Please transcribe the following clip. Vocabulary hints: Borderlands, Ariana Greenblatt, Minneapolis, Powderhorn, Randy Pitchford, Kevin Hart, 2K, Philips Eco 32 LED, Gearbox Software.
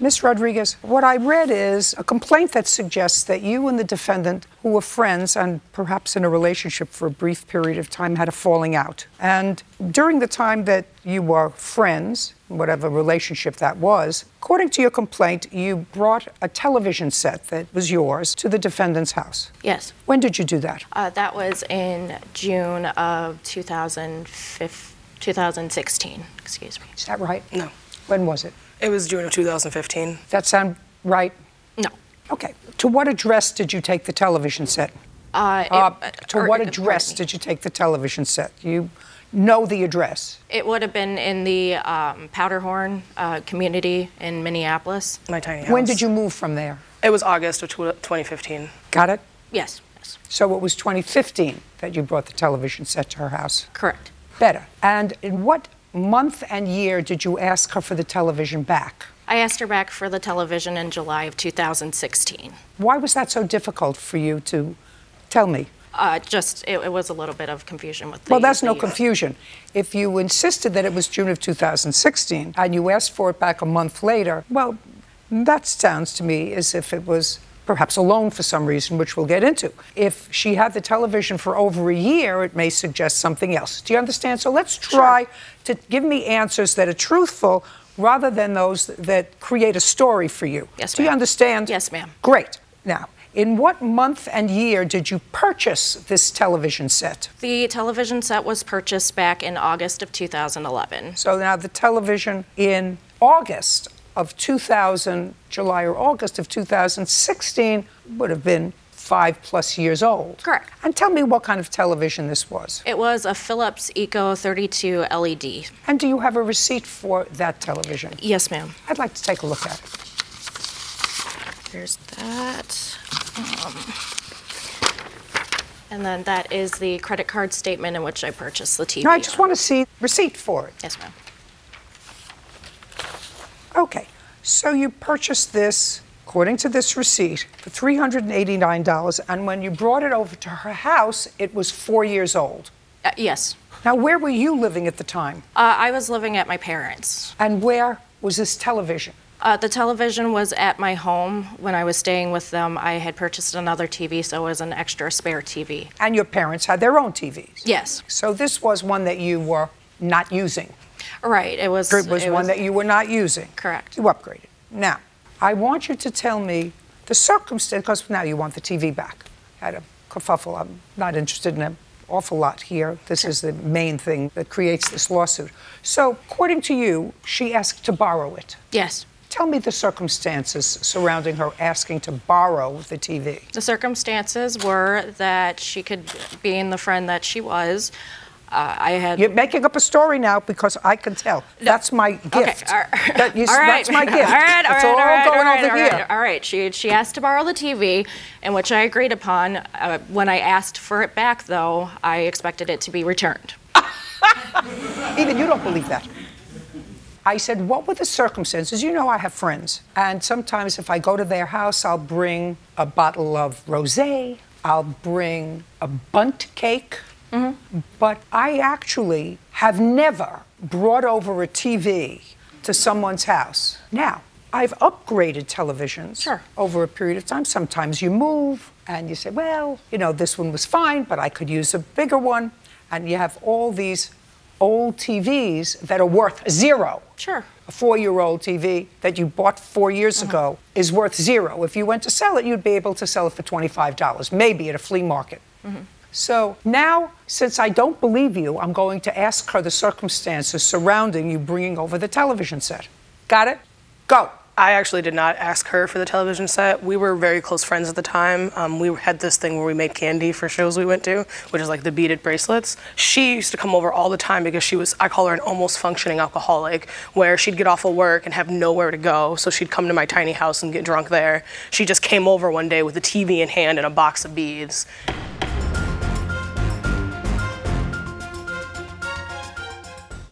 Ms. Rodriguez, what I read is a complaint that suggests that you and the defendant, who were friends and perhaps in a relationship for a brief period of time, had a falling out. And during the time that you were friends, whatever relationship that was, according to your complaint, you brought a television set that was yours to the defendant's house. Yes. When did you do that? That was in June of 2016, excuse me. Is that right? No. When was it? It was June of 2015. That sound right? No. Okay. To what address did you take the television set? You know the address. It would have been in the Powderhorn community in Minneapolis. My tiny house. When did you move from there? It was August of 2015. Got it? Yes. Yes. So it was 2015 that you brought the television set to her house? Correct. Better. And in what month and year did you ask her for the television back? I asked her back for the television in July of 2016. Why was that so difficult for you to tell me? It was a little bit of confusion with the... Well, that's no confusion. If you insisted that it was June of 2016 and you asked for it back a month later, well, that sounds to me as if it was perhaps a loan for some reason, which we'll get into. If she had the television for over a year, it may suggest something else. Do you understand? So let's try to give me answers that are truthful rather than those that create a story for you. Yes, ma'am. Do you understand? Yes, ma'am. Great. Now, in what month and year did you purchase this television set? The television set was purchased back in August of 2011. So now the television in August of July or August of 2016 would have been 5+ years old. Correct. And tell me what kind of television this was. It was a Philips Eco 32 LED. And do you have a receipt for that television? Yes, ma'am. I'd like to take a look at it. There's that. And then that is the credit card statement in which I purchased the TV. No, I just want to see a receipt for it. Yes, ma'am. Okay, so you purchased this, according to this receipt, for $389, and when you brought it over to her house, it was 4 years old. Yes. Now, where were you living at the time? I was living at my parents'. And where was this television? The television was at my home. When I was staying with them, I had purchased another TV, so it was an extra spare TV. And your parents had their own TVs? Yes. So this was one that you were not using? Right, it was one that you were not using. Correct. You upgraded. Now, I want you to tell me the circumstance, because now you want the TV back. I had a kerfuffle. I'm not interested in an awful lot here. This is the main thing that creates this lawsuit. So, according to you, she asked to borrow it. Yes. Tell me the circumstances surrounding her asking to borrow the TV. The circumstances were that she could, being the friend that she was, You're making up a story now because I can tell. No. That's my gift. Okay. That's my gift. All right. She asked to borrow the TV, and which I agreed upon. When I asked for it back, though, I expected it to be returned. Even you don't believe that. I said, what were the circumstances? You know I have friends, and sometimes if I go to their house, I'll bring a bottle of rosé. I'll bring a bundt cake. Mm-hmm. But I actually have never brought over a TV to someone's house. Now, I've upgraded televisions over a period of time. Sometimes you move and you say, well, you know, this one was fine, but I could use a bigger one. And you have all these old TVs that are worth zero. Sure. A 4-year-old TV that you bought 4 years ago is worth zero. If you went to sell it, you'd be able to sell it for $25, maybe at a flea market. Mm-hmm. So now, since I don't believe you, I'm going to ask her the circumstances surrounding you bringing over the television set. Got it? Go. I actually did not ask her for the television set. We were very close friends at the time. We had this thing where we made candy for shows we went to, which is like the beaded bracelets. She used to come over all the time because she was, I call her an almost functioning alcoholic, where she'd get off of work and have nowhere to go. So she'd come to my tiny house and get drunk there. She just came over one day with a TV in hand and a box of beads.